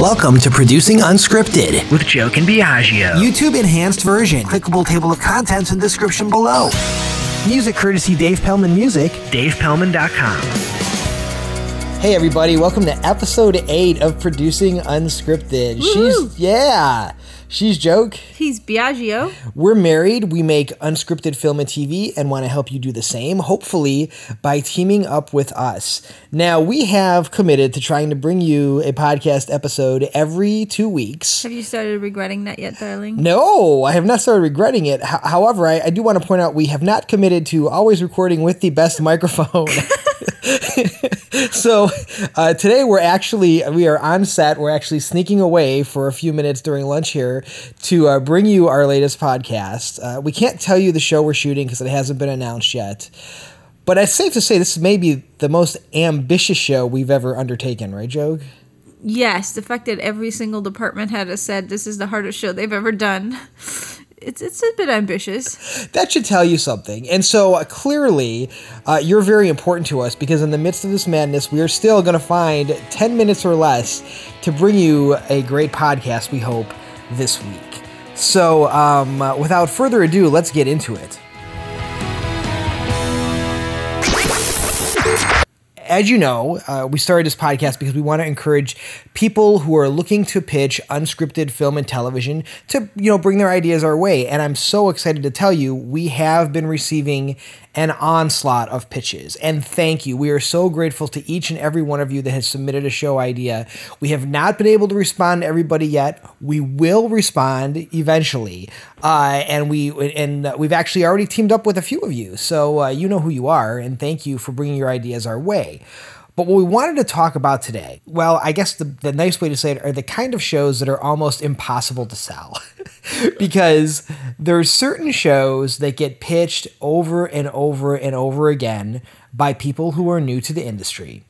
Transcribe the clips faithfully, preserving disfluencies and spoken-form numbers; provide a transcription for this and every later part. Welcome to Producing Unscripted with Joke and Biagio. YouTube enhanced version. Clickable table of contents in description below. Music courtesy Dave Pellman Music. Dave Pellman dot com. Hey everybody, welcome to episode eight of Producing Unscripted. Woo-hoo. She's, yeah, she's Joke. He's Biagio. We're married. We make unscripted film and T V and want to help you do the same, hopefully by teaming up with us. Now, we have committed to trying to bring you a podcast episode every two weeks. Have you started regretting that yet, darling? No, I have not started regretting it. H- however, I, I do want to point out we have not committed to always recording with the best microphone. So uh, today we're actually, we are on set. We're actually sneaking away for a few minutes during lunch here to uh, bring you our latest podcast. Uh, we can't tell you the show we're shooting because it hasn't been announced yet. But it's safe to say this may be the most ambitious show we've ever undertaken, right, Joe? Yes, the fact that every single department head has said this is the hardest show they've ever done. It's it's a bit ambitious. That should tell you something. And so uh, clearly, uh, you're very important to us because in the midst of this madness, we are still going to find ten minutes or less to bring you a great podcast, we hope, this week. So um, uh, without further ado, let's get into it. As you know, uh, we started this podcast because we want to encourage people who are looking to pitch unscripted film and television to, you know, bring their ideas our way. And I'm so excited to tell you, we have been receiving an onslaught of pitches. And thank you. We are so grateful to each and every one of you that has submitted a show idea. We have not been able to respond to everybody yet. We will respond eventually. Uh, and we and we've actually already teamed up with a few of you. So uh, you know who you are. And thank you for bringing your ideas our way. But what we wanted to talk about today, well, I guess the, the nice way to say it are the kind of shows that are almost impossible to sell because there are certain shows that get pitched over and over and over again by people who are new to the industry.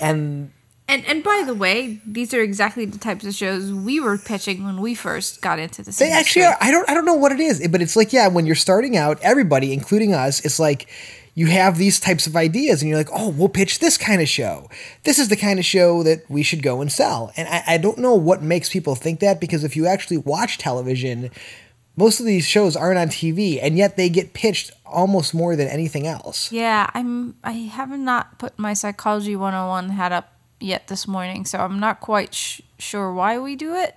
And And and by the way, these are exactly the types of shows we were pitching when we first got into this. They industry. actually are. I don't I don't know what it is, but it's like, yeah, when you're starting out, everybody, including us, it's like you have these types of ideas and you're like, oh, we'll pitch this kind of show. This is the kind of show that we should go and sell. And I, I don't know what makes people think that, because if you actually watch television, most of these shows aren't on T V, and yet they get pitched almost more than anything else. Yeah, I'm I have not put my Psychology one oh one hat up yet this morning, so I'm not quite sh- sure why we do it.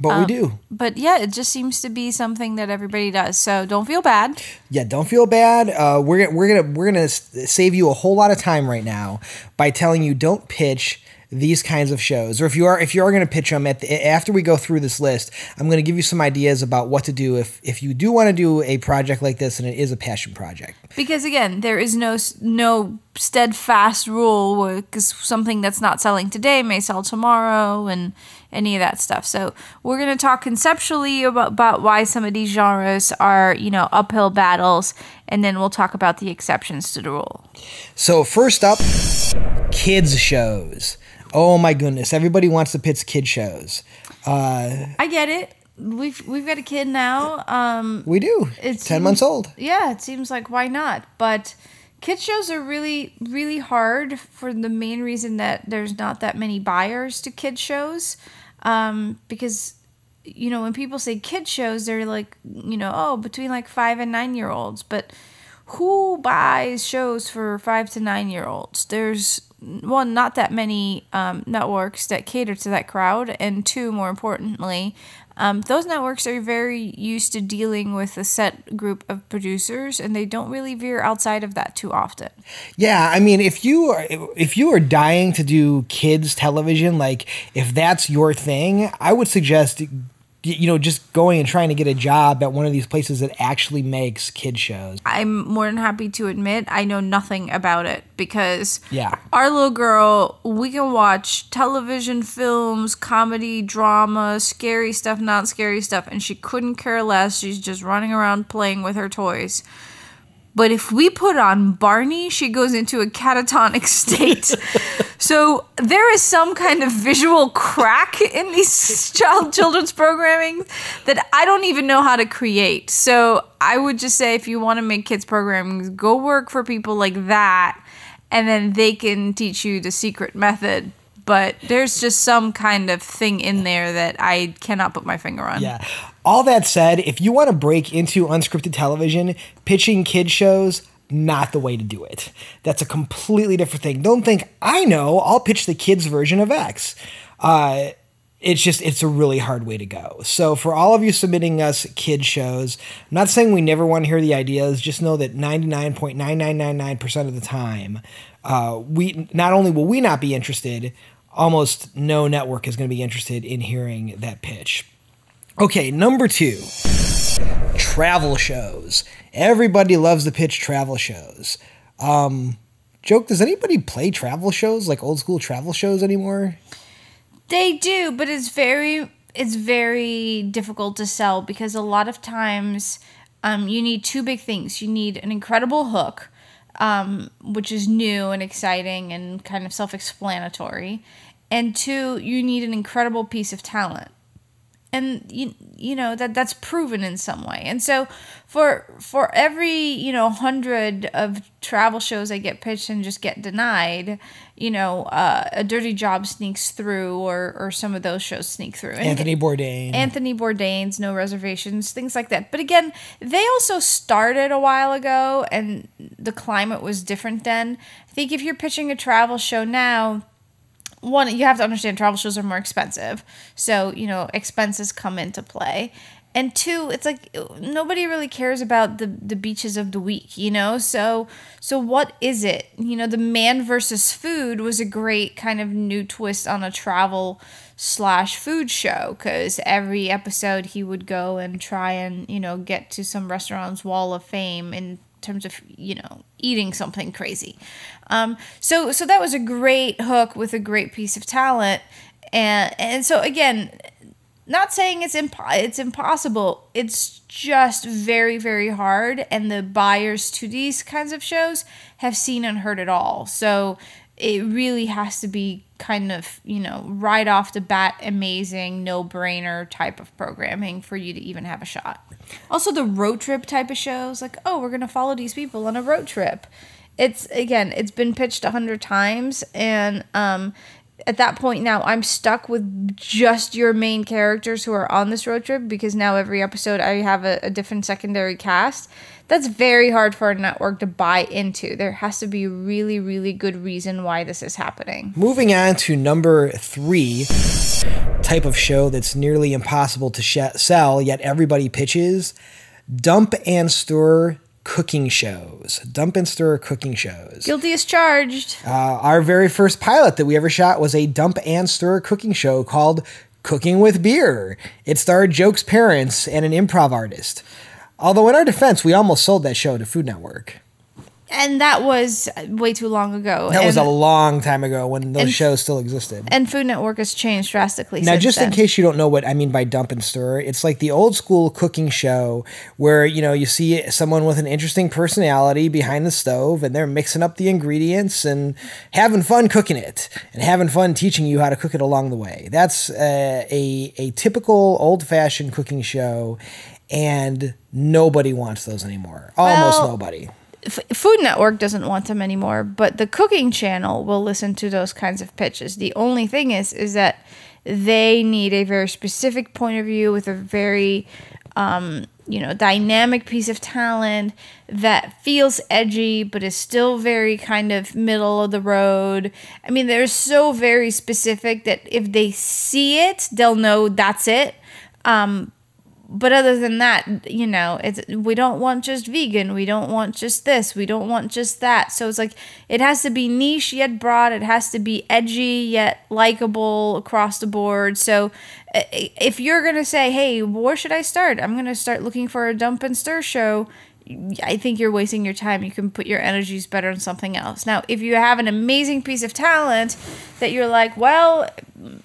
But um, we do. But yeah, it just seems to be something that everybody does. So don't feel bad. Yeah, don't feel bad. Uh, we're we're gonna we're gonna save you a whole lot of time right now by telling you don't pitch these kinds of shows. Or if you are if you are gonna pitch them at the, after we go through this list, I'm gonna give you some ideas about what to do if if you do want to do a project like this and it is a passion project. Because again, there is no no. steadfast rule, because something that's not selling today may sell tomorrow and any of that stuff. So we're going to talk conceptually about, about why some of these genres are, you know, uphill battles, and then we'll talk about the exceptions to the rule. So first up, kids shows. Oh my goodness, everybody wants to pitch kid shows. Uh, I get it. We've we've got a kid now. Um, we do. It's ten months old. Yeah, it seems like why not? But kids shows are really, really hard for the main reason that there's not that many buyers to kids shows. Um, because, you know, when people say kids shows, they're like, you know, oh, between like five and nine year olds. But who buys shows for five to nine year olds? There's, one, not that many um, networks that cater to that crowd. And two, more importantly, Um, those networks are very used to dealing with a set group of producers, and they don't really veer outside of that too often. Yeah, I mean, if you are if you are dying to do kids television, like if that's your thing, I would suggest, you know, just going and trying to get a job at one of these places that actually makes kid shows. I'm more than happy to admit I know nothing about it because yeah. Our little girl, we can watch television, films, comedy, drama, scary stuff, not scary stuff, and she couldn't care less. She's just running around playing with her toys. But if we put on Barney, she goes into a catatonic state. So there is some kind of visual crack in these child children's programming that I don't even know how to create. So I would just say if you want to make kids programming, go work for people like that, and then they can teach you the secret method. but there's just some kind of thing in there that I cannot put my finger on. Yeah. All that said, if you want to break into unscripted television, pitching kid shows, not the way to do it. That's a completely different thing. Don't think, I know, I'll pitch the kids' version of X. Uh, it's just, it's a really hard way to go. So for all of you submitting us kid shows, I'm not saying we never want to hear the ideas, just know that ninety-nine point nine nine nine nine percent of the time, uh, we not only will we not be interested, almost no network is going to be interested in hearing that pitch. Okay, number two, travel shows. Everybody loves to pitch travel shows. Um, joke, does anybody play travel shows, like old school travel shows anymore? They do, but it's very it's very difficult to sell because a lot of times um, you need two big things. You need an incredible hook, um, which is new and exciting and kind of self-explanatory. And two, you need an incredible piece of talent. And you you know that that's proven in some way. And so for for every you know hundred of travel shows I get pitched and just get denied, you know uh, a Dirty Job sneaks through, or or some of those shows sneak through. And Anthony Bourdain, Anthony Bourdain's No Reservations, things like that. But again, they also started a while ago, and the climate was different then. I think if you're pitching a travel show now, one, you have to understand travel shows are more expensive. So, you know, expenses come into play. And two, it's like nobody really cares about the, the beaches of the week, you know? So so what is it? You know, the Man versus Food was a great kind of new twist on a travel slash food show, because every episode he would go and try and, you know, get to some restaurant's wall of fame in terms of, you know, eating something crazy. Um, so so that was a great hook with a great piece of talent. And and so, again, not saying it's impo it's impossible. It's just very, very hard. And the buyers to these kinds of shows have seen and heard it all. So it really has to be kind of, you know, right off the bat, amazing, no-brainer type of programming for you to even have a shot. Also, the road trip type of shows, like, oh, we're going to follow these people on a road trip. It's, again, it's been pitched a hundred times, and um, at that point now, I'm stuck with just your main characters who are on this road trip, because now every episode I have a, a different secondary cast. That's very hard for a network to buy into. There has to be a really, really good reason why this is happening. Moving on to number three, type of show that's nearly impossible to sh sell, yet everybody pitches, dump and stir cooking shows. Dump and stir cooking shows. Guilty as charged. Uh, our very first pilot that we ever shot was a dump and stir cooking show called Cooking with Beer. It starred Joke's parents and an improv artist. Although in our defense, we almost sold that show to Food Network. And that was way too long ago. That and, was a long time ago when those and, shows still existed. And Food Network has changed drastically now, since just then. In case you don't know what I mean by dump and stir, it's like the old school cooking show where, you know, you see someone with an interesting personality behind the stove and they're mixing up the ingredients and having fun cooking it and having fun teaching you how to cook it along the way. That's uh, a, a typical old-fashioned cooking show. And nobody wants those anymore. Almost well, nobody. F Food Network doesn't want them anymore, but the Cooking Channel will listen to those kinds of pitches. The only thing is, is that they need a very specific point of view with a very, um, you know, dynamic piece of talent that feels edgy, but is still very kind of middle of the road. I mean, they're so very specific that if they see it, they'll know that's it. Um, But other than that, you know, it's, we don't want just vegan. We don't want just this. We don't want just that. So it's like it has to be niche yet broad. It has to be edgy yet likable across the board. So if you're going to say, hey, where should I start? I'm going to start looking for a dump and stir show. I think you're wasting your time. You can put your energies better on something else. Now, if you have an amazing piece of talent that you're like, well,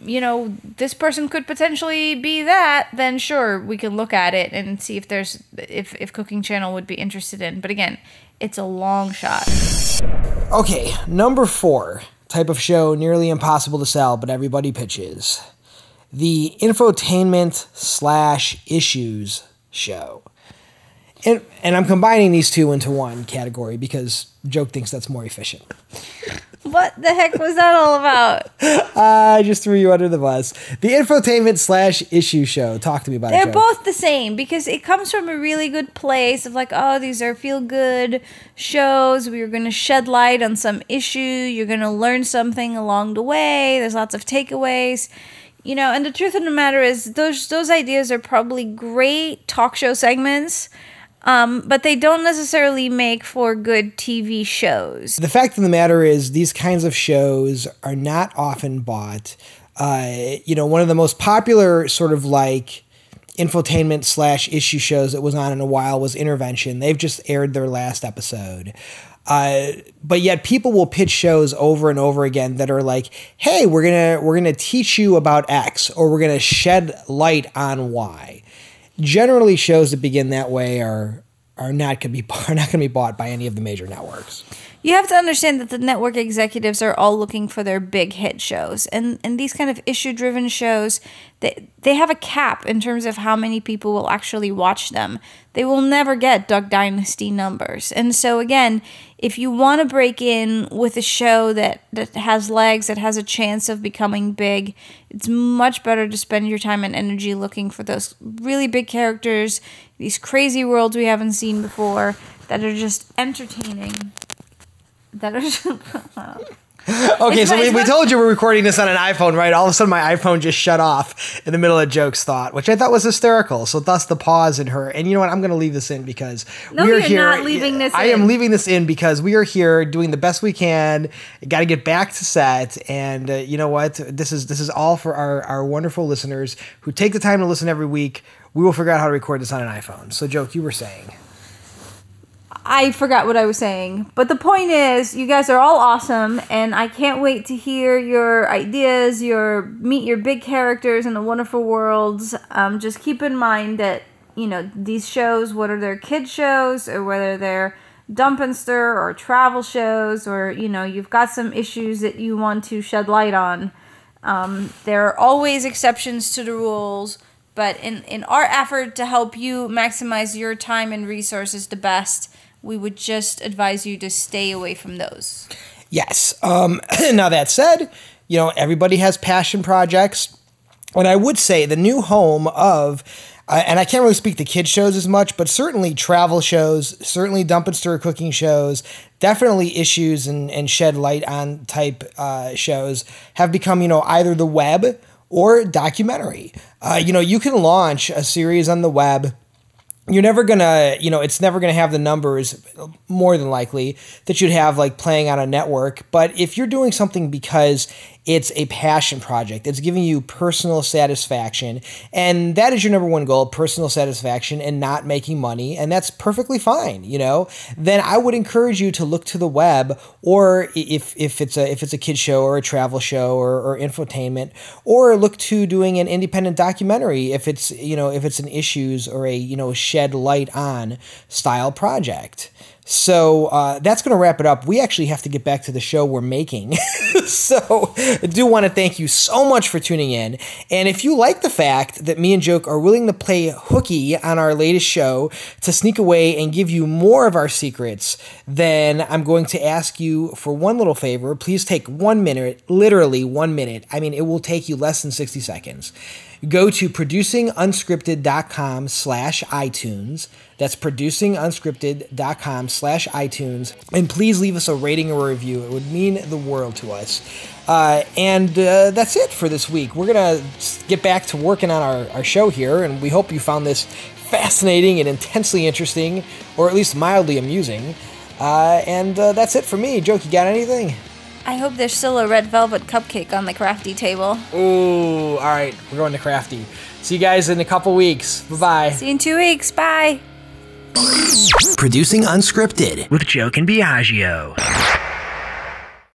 you know, this person could potentially be that, then sure, we can look at it and see if there's if, if Cooking Channel would be interested in. But again, it's a long shot. Okay, number four, type of show nearly impossible to sell, but everybody pitches. The infotainment slash issues show. And, and I'm combining these two into one category because Joke thinks that's more efficient. What the heck was that all about? I just threw you under the bus. The infotainment slash issue show. Talk to me about it. They're both the same because it comes from a really good place of like, oh, these are feel-good shows. We're going to shed light on some issue. You're going to learn something along the way. There's lots of takeaways. You know, and the truth of the matter is those those ideas are probably great talk show segments, um, but they don't necessarily make for good T V shows. The fact of the matter is these kinds of shows are not often bought. Uh, you know, one of the most popular sort of like infotainment slash issue shows that was on in a while was Intervention. They've just aired their last episode. Uh, but yet people will pitch shows over and over again that are like, hey, we're going to, we're going to teach you about X, or we're going to shed light on Y. Generally shows that begin that way are, are not going to be, are not going to be bought by any of the major networks. You have to understand that the network executives are all looking for their big hit shows. And, and these kind of issue-driven shows, they, they have a cap in terms of how many people will actually watch them. They will never get Duck Dynasty numbers. And so, again, if you want to break in with a show that, that has legs, that has a chance of becoming big, it's much better to spend your time and energy looking for those really big characters, these crazy worlds we haven't seen before that are just entertaining. That okay, so we, we told you we're recording this on an iPhone, right? All of a sudden, my iPhone just shut off in the middle of Joke's thought, which I thought was hysterical. So thus the pause in her. And you know what? I'm going to leave this in because no, we are here. Not leaving this I in. am leaving this in because we are here doing the best we can. Got to get back to set, and uh, you know what? This is this is all for our our wonderful listeners who take the time to listen every week. We will figure out how to record this on an iPhone. So, Joke, you were saying. I forgot what I was saying, but the point is you guys are all awesome, and I can't wait to hear your ideas, your meet your big characters in the wonderful worlds. Um, just keep in mind that, you know, these shows, whether they're kid shows or whether they're dump and stir or travel shows, or, you know, you've got some issues that you want to shed light on. Um, there are always exceptions to the rules, but in, in our effort to help you maximize your time and resources the best, we would just advise you to stay away from those. Yes. Um, now, that said, you know, everybody has passion projects. And I would say the new home of, uh, and I can't really speak to kids shows as much, but certainly travel shows, certainly dump and stir cooking shows, definitely issues and, and shed light on type uh, shows have become, you know, either the web or documentary. Uh, you know, you can launch a series on the web. You're never going to, you know, it's never going to have the numbers, more than likely, that you'd have like playing on a network. But if you're doing something because it's a passion project, it's giving you personal satisfaction, and that is your number one goal, personal satisfaction and not making money, and that's perfectly fine, you know, then I would encourage you to look to the web, or if, if it's a if it's a kid show or a travel show or, or infotainment, or look to doing an independent documentary if it's, you know, if it's an issues or a, you know, shed light on style project. So uh, that's going to wrap it up. We actually have to get back to the show we're making. So I do want to thank you so much for tuning in. And if you like the fact that me and Joke are willing to play hooky on our latest show to sneak away and give you more of our secrets, then I'm going to ask you for one little favor. Please take one minute, literally one minute. I mean, it will take you less than sixty seconds. Go to producing unscripted dot com slash iTunes. That's producing unscripted dot com slash iTunes. And please leave us a rating or review. It would mean the world to us. Uh, and uh, that's it for this week. We're going to get back to working on our, our show here. And we hope you found this fascinating and intensely interesting, or at least mildly amusing. Uh, and uh, that's it for me. Joke, you got anything? I hope there's still a red velvet cupcake on the crafty table. Ooh, all right. We're going to crafty. See you guys in a couple weeks. Bye-bye. See you in two weeks. Bye. Producing Unscripted with Joke and Biagio.